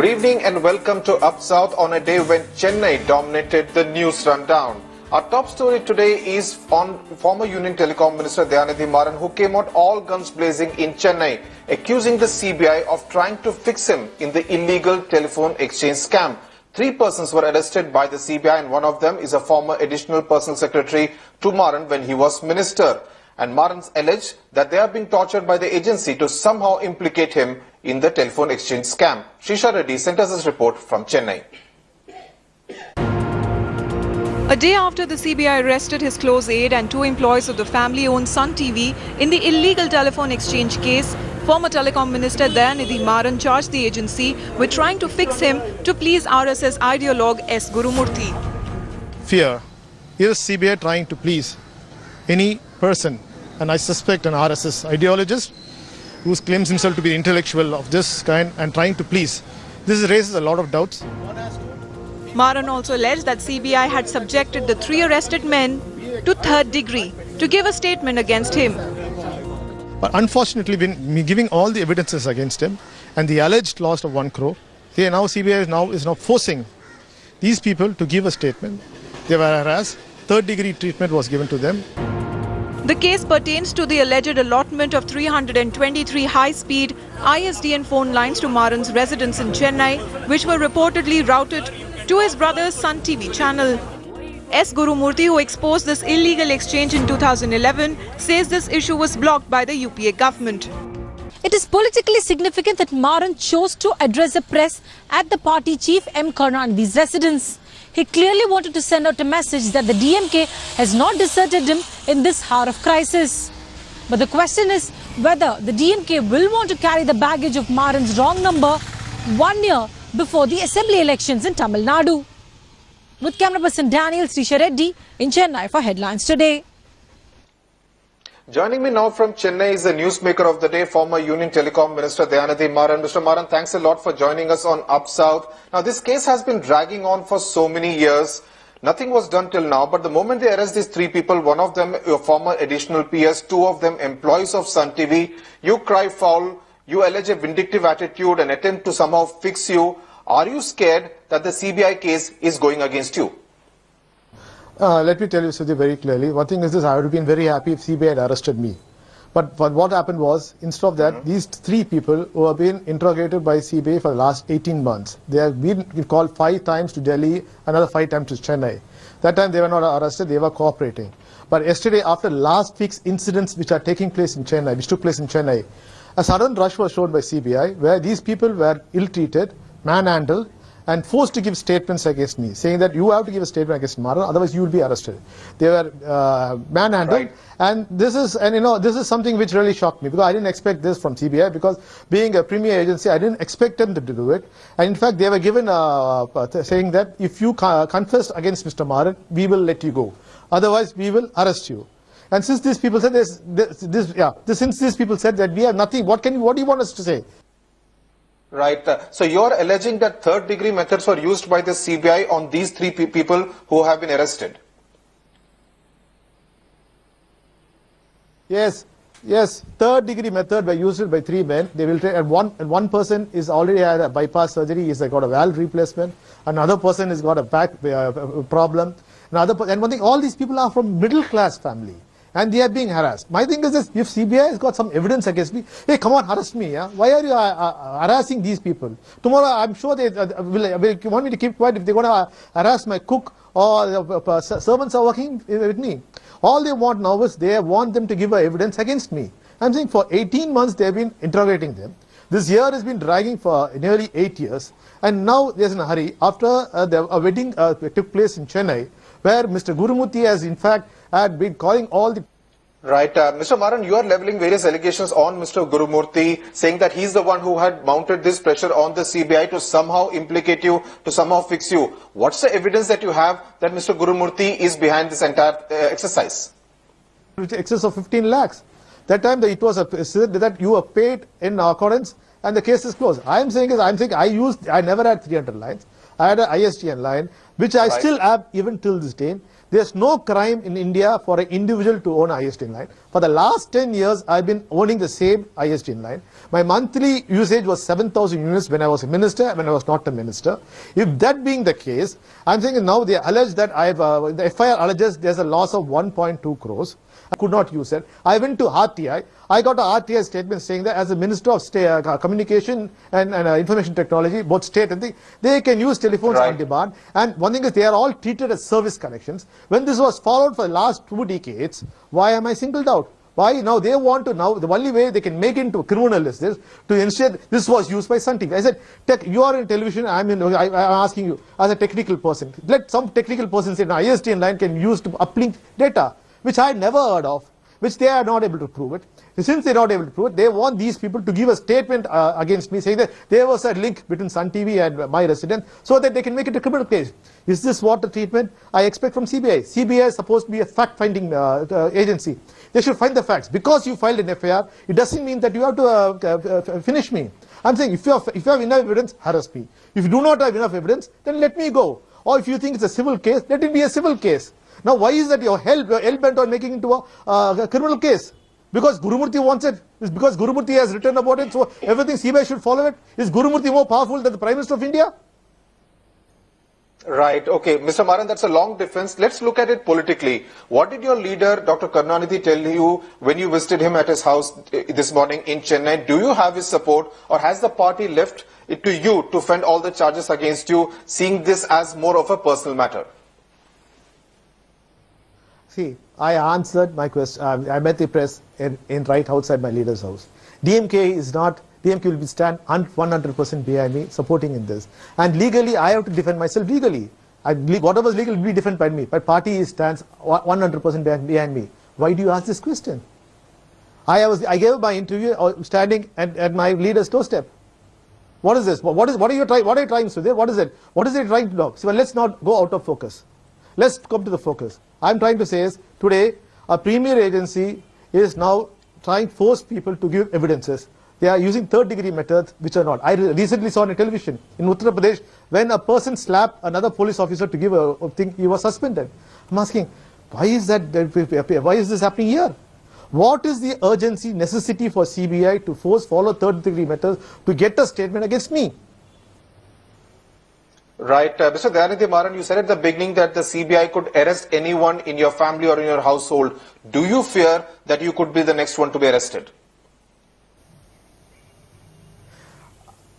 Good evening and welcome to Up South on a day when Chennai dominated the news rundown. Our top story today is on former Union Telecom Minister Dayanidhi Maran, who came out all guns blazing in Chennai, accusing the CBI of trying to fix him in the illegal telephone exchange scam. Three persons were arrested by the CBI and one of them is a former additional personal secretary to Maran when he was minister. And Maran alleged that they are being tortured by the agency to somehow implicate him in the telephone exchange scam. Shisha Reddy sent us this report from Chennai. A day after the CBI arrested his close aide and two employees of the family-owned Sun TV in the illegal telephone exchange case, former Telecom Minister Dayanidhi Maran charged the agency with trying to fix him to please RSS ideologue S. Gurumurthy. Fear. Is CBI trying to please any person, and I suspect an RSS ideologist who claims himself to be intellectual of this kind and trying to please? This raises a lot of doubts. Maran also alleged that CBI had subjected the three arrested men to third degree to give a statement against him. But unfortunately, when giving all the evidences against him and the alleged loss of 1 crore, now CBI is now forcing these people to give a statement. They were harassed. Third degree treatment was given to them. The case pertains to the alleged allotment of 323 high-speed ISDN phone lines to Maran's residence in Chennai, which were reportedly routed to his brother's Sun TV channel. S. Gurumurthy, who exposed this illegal exchange in 2011, says this issue was blocked by the UPA government. It is politically significant that Maran chose to address the press at the party chief M Karunanidhi's residence. He clearly wanted to send out a message that the DMK has not deserted him in this hour of crisis. But the question is whether the DMK will want to carry the baggage of Maran's wrong number 1 year before the assembly elections in Tamil Nadu. With camera person Daniel Srishareddy in Chennai for Headlines Today. Joining me now from Chennai is the newsmaker of the day, former Union Telecom Minister Dayanidhi Maran. Mr. Maran, thanks a lot for joining us on Up South. Now, this case has been dragging on for so many years. Nothing was done till now, but the moment they arrest these three people, one of them your former additional PS, two of them employees of Sun TV, you cry foul, you allege a vindictive attitude and attempt to somehow fix you. Are you scared that the CBI case is going against you? Let me tell you, Siddhi, very clearly. One thing is this, I would have been very happy if CBI had arrested me. But what happened was, instead of that, these three people who have been interrogated by CBI for the last 18 months, they have been called 5 times to Delhi, another 5 times to Chennai. That time they were not arrested, they were cooperating. But yesterday, after last week's incidents which are taking place in Chennai, which took place in Chennai, a sudden rush was shown by CBI where these people were ill-treated, manhandled, and forced to give statements against me, saying that you have to give a statement against Maran, otherwise you will be arrested. They were manhandled, right. And this is something which really shocked me, because I didn't expect this from CBI, because being a premier agency, I didn't expect them to do it. And in fact, they were given saying that if you confess against Mr. Maran, we will let you go, otherwise we will arrest you. And since these people said that we have nothing, what do you want us to say? Right. So you're alleging that third degree methods were used by the CBI on these three people who have been arrested. Yes. Yes. Third degree method were used by 3 men. They will and one person is already had a bypass surgery. He's got a valve replacement. Another person has got a back problem. And one thing, all these people are from middle class family. And they are being harassed. My thing is this, if CBI has got some evidence against me, hey, come on, harass me, yeah? Why are you harassing these people? Tomorrow, I'm sure they will want me to keep quiet if they're going to harass my cook or servants are working with me. All they want now is they want them to give evidence against me. I'm saying for 18 months, they've been interrogating them. This year has been dragging for nearly 8 years. And now there's in a hurry. After a wedding took place in Chennai, where Mr. Gurumurthy has in fact had been calling all the... Right. Mr. Maran, you are leveling various allegations on Mr. Gurumurthy, saying that he's the one who had mounted this pressure on the CBI to somehow implicate you, to somehow fix you. What's the evidence that you have that Mr. Gurumurthy is behind this entire exercise? Excess of 15 lakhs. That time it was said that you were paid in accordance and the case is closed. I never had 300 lines. I had an ISDN line, which I still have even till this day. There's no crime in India for an individual to own an ISDN line. For the last 10 years, I've been owning the same ISDN line. My monthly usage was 7,000 units when I was a minister and when I was not a minister. If that being the case, I'm saying now they allege that I've, the FIR alleges there's a loss of 1.2 crores. I could not use it. I went to RTI. I got an RTI statement saying that as a Minister of State, Communication and Information Technology, both state and thing, they can use telephones on demand. And one thing is they are all treated as service connections. When this was followed for the last 2 decades, why am I singled out? Why now they want to now, the only way they can make it into a criminal is this, to ensure this was used by Sun TV. I said, Tech, you are in television, I'm asking you, as a technical person, let some technical person say an ISDN line can be used to uplink data, which I had never heard of, which they are not able to prove it. Since they are not able to prove it, they want these people to give a statement against me saying that there was a link between Sun TV and my residence so that they can make it a criminal case. Is this what the treatment I expect from CBI? CBI is supposed to be a fact-finding agency. They should find the facts. Because you filed an FIR, it doesn't mean that you have to finish me. I'm saying if you have enough evidence, harass me. If you do not have enough evidence, then let me go. Or if you think it's a civil case, let it be a civil case. Now, why is that you're hell-bent on making it into a criminal case? Because Gurumurthy wants it. It's because Gurumurthy has written about it, so everything CBI should follow it. Is Gurumurthy more powerful than the Prime Minister of India? Right. Okay. Mr. Maran, that's a long defense. Let's look at it politically. What did your leader, Dr. Karunanidhi, tell you when you visited him at his house this morning in Chennai? Do you have his support, or has the party left it to you to fend all the charges against you, seeing this as more of a personal matter? See, I answered my question. I met the press in right outside my leader's house. DMK is not, DMK will be stand 100% behind me, supporting in this. And legally, I have to defend myself legally. Whatever is legal will be defended by me. But party stands 100% behind me. Why do you ask this question? I gave my interview standing at my leader's doorstep. What is this? What are you trying to do? What is it? What is it trying to do? So, well, let's not go out of focus. Let's come to the focus. I'm trying to say is, today, a premier agency is now trying to force people to give evidences. They are using third-degree methods, which are not. I recently saw on television in Uttar Pradesh, when a person slapped another police officer to give a thing, he was suspended. I'm asking, why is this happening here? What is the urgency, necessity for CBI to follow third-degree methods to get a statement against me? Right. Mr. Dayanidhi Maran, you said at the beginning that the CBI could arrest anyone in your family or in your household. Do you fear that you could be the next one to be arrested?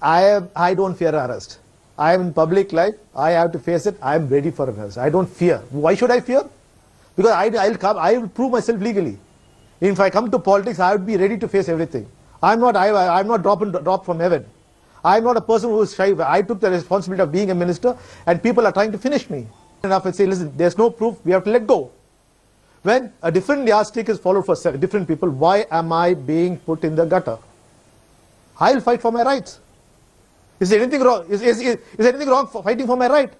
I don't fear arrest. I am in public life. I have to face it. I am ready for arrest. I don't fear. Why should I fear? Because I will prove myself legally. If I come to politics, I would be ready to face everything. I'm not drop from heaven. I'm not a person who is shy. I took the responsibility of being a minister, and people are trying to finish me. Enough and say, listen, there's no proof, we have to let go. When a different yardstick is followed for different people, why am I being put in the gutter? I'll fight for my rights. Is there anything wrong? Is anything wrong for fighting for my right?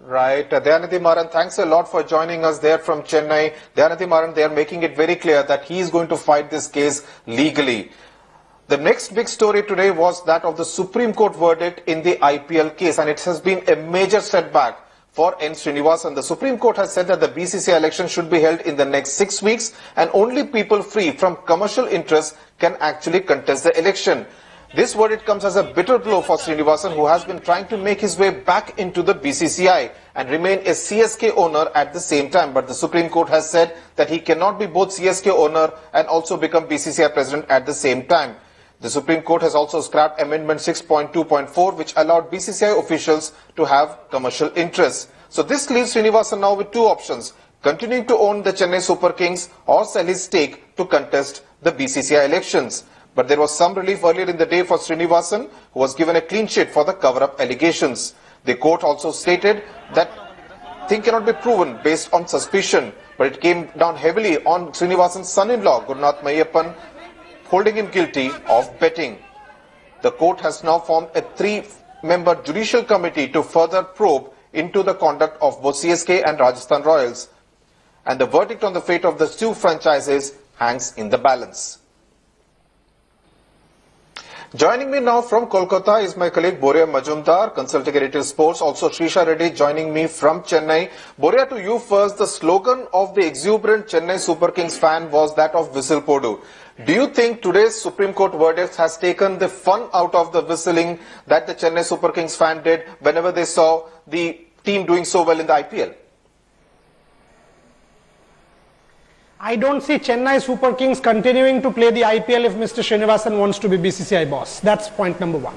Right. Dayanidhi Maran, thanks a lot for joining us there from Chennai. Dayanidhi Maran, they are making it very clear that he is going to fight this case legally. The next big story today was that of the Supreme Court verdict in the IPL case, and it has been a major setback for N Srinivasan. The Supreme Court has said that the BCCI election should be held in the next 6 weeks, and only people free from commercial interests can actually contest the election. This verdict comes as a bitter blow for Srinivasan, who has been trying to make his way back into the BCCI and remain a CSK owner at the same time. But the Supreme Court has said that he cannot be both CSK owner and also become BCCI president at the same time. The Supreme Court has also scrapped Amendment 6.2.4, which allowed BCCI officials to have commercial interests. So this leaves Srinivasan now with two options: continuing to own the Chennai Super Kings or sell his stake to contest the BCCI elections. But there was some relief earlier in the day for Srinivasan, who was given a clean sheet for the cover-up allegations. The court also stated that thing cannot be proven based on suspicion, but it came down heavily on Srinivasan's son-in-law, Gurnath Mayappan, holding him guilty of betting. The court has now formed a 3-member judicial committee to further probe into the conduct of both CSK and Rajasthan Royals. And the verdict on the fate of the two franchises hangs in the balance. Joining me now from Kolkata is my colleague Boria Majumdar, consulting editor sports, also Shrisha Reddy joining me from Chennai. Boria, to you first, the slogan of the exuberant Chennai Super Kings fan was that of Whistle Podu. Do you think today's Supreme Court verdict has taken the fun out of the whistling that the Chennai Super Kings fan did whenever they saw the team doing so well in the IPL? I don't see Chennai Super Kings continuing to play the IPL if Mr. Srinivasan wants to be BCCI boss. That's point number one.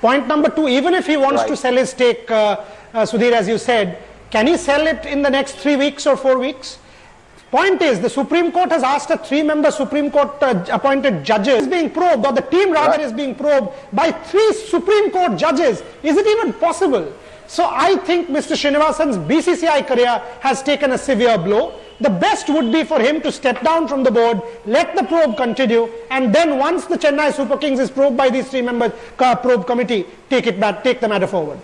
Point number two, even if he wants to sell his stake, Sudhir, as you said, can he sell it in the next 3 weeks or 4 weeks? Point is, the Supreme Court has asked a three-member Supreme Court appointed judges is being probed, or the team rather is being probed by three Supreme Court judges. Is it even possible? So I think Mr. Srinivasan's BCCI career has taken a severe blow. The best would be for him to step down from the board, let the probe continue, and then once the Chennai Super Kings is probed by these three members, probe committee, take the matter forward.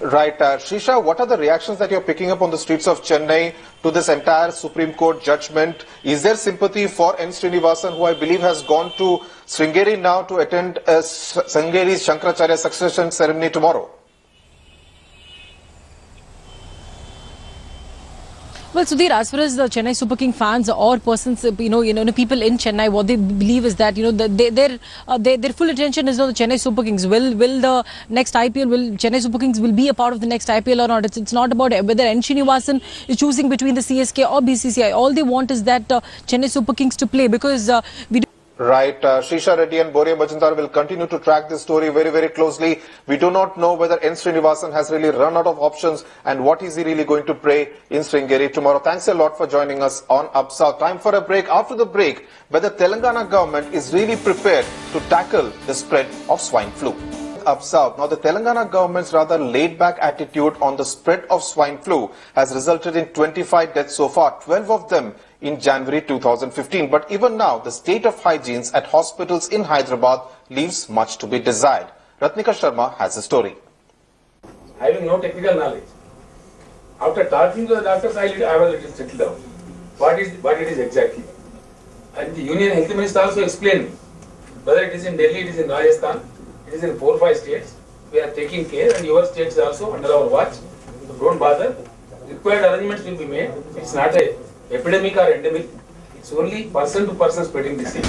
Right. Shrisha, what are the reactions that you're picking up on the streets of Chennai to this entire Supreme Court judgment? Is there sympathy for N Srinivasan, who I believe has gone to Sringeri now to attend Sringeri Shankaracharya succession ceremony tomorrow? Well, Sudhir, as far as the Chennai Super King fans or persons, people in Chennai, what they believe is that, their full attention is on the Chennai Super Kings. Chennai Super Kings will be a part of the next IPL or not? It's not about whether N Srinivasan is choosing between the CSK or BCCI. All they want is that Chennai Super Kings to play, because we do. Right. Shrisha Reddy and Boria Majumdar will continue to track this story very, very closely. We do not know whether N Srinivasan has really run out of options and what is he really going to play in Sringeri tomorrow. Thanks a lot for joining us on Up South. Time for a break. After the break, whether Telangana government is really prepared to tackle the spread of swine flu. Up South. Now, the Telangana government's rather laid-back attitude on the spread of swine flu has resulted in 25 deaths so far, 12 of them in January 2015. But even now, the state of hygiene at hospitals in Hyderabad leaves much to be desired. Ratnika Sharma has a story. Having no technical knowledge, after talking to the doctors, I was a little settled down. What it is exactly. And the Union Health Minister also explained whether it is in Delhi, it is in Rajasthan, it is in 4 or 5 states. We are taking care, and your states also under our watch. So don't bother. Required arrangements will be made. It's not an epidemic or endemic. It's only person to person spreading disease.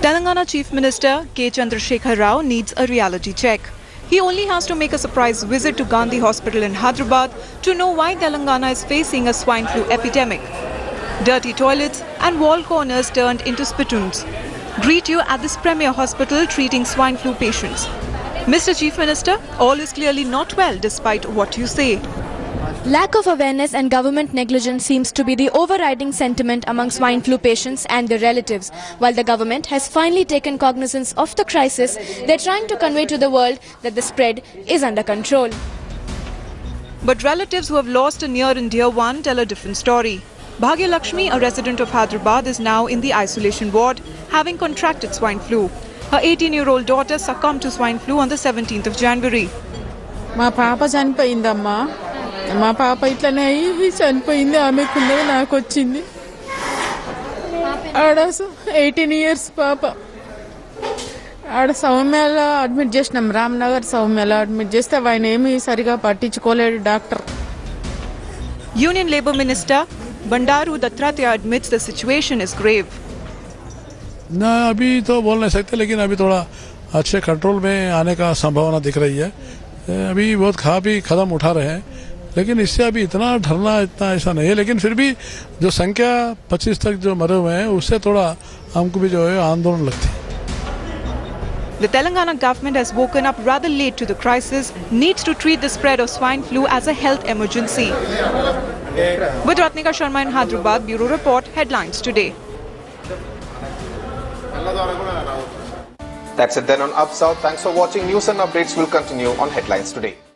Telangana Chief Minister K Chandrasekhar Rao needs a reality check. He only has to make a surprise visit to Gandhi Hospital in Hyderabad to know why Telangana is facing a swine flu epidemic. Dirty toilets and wall corners turned into spittoons greet you at this premier hospital treating swine flu patients. Mr. Chief Minister, all is clearly not well despite what you say. Lack of awareness and government negligence seems to be the overriding sentiment among swine flu patients and their relatives. While the government has finally taken cognizance of the crisis, they're trying to convey to the world that the spread is under control. But relatives who have lost a near and dear one tell a different story. Bhagya Lakshmi, a resident of Hyderabad, is now in the isolation ward, having contracted swine flu. Her 18-year-old daughter succumbed to swine flu on the 17th of January. My papa chanipoyindi amma. My papa itlane ayyi chanipoyindi ame kunnadi naaku ochindi. Aada 18 years papa. Aada Saumyala admit chesinam, Ramnagar Saumyala admit chesthe vayina emi sariga pattichukoledu doctor. Union Labour Minister Bandaru Dattaraya admits the situation is grave. ना अभी तो बोल नहीं सकते, लेकिन अभी थोड़ा अच्छे कंट्रोल में आने का संभावना दिख रही है. अभी बहुत कदम उठा रहे हैं, लेकिन इससे अभी इतना डरना इतना ऐसा नहीं है. लेकिन फिर भी जो संख्या 25 तक जो मरे हुए हैं, उससे थोड़ा हमको भी जो है आंदोलन लगती है. The Telangana government has woken up rather late to the crisis, needs to treat the spread of swine flu as a health emergency. With Ratnika Sharma in Hyderabad, Bureau Report, Headlines Today. That's it then on Up South. Thanks for watching. News and updates will continue on Headlines Today.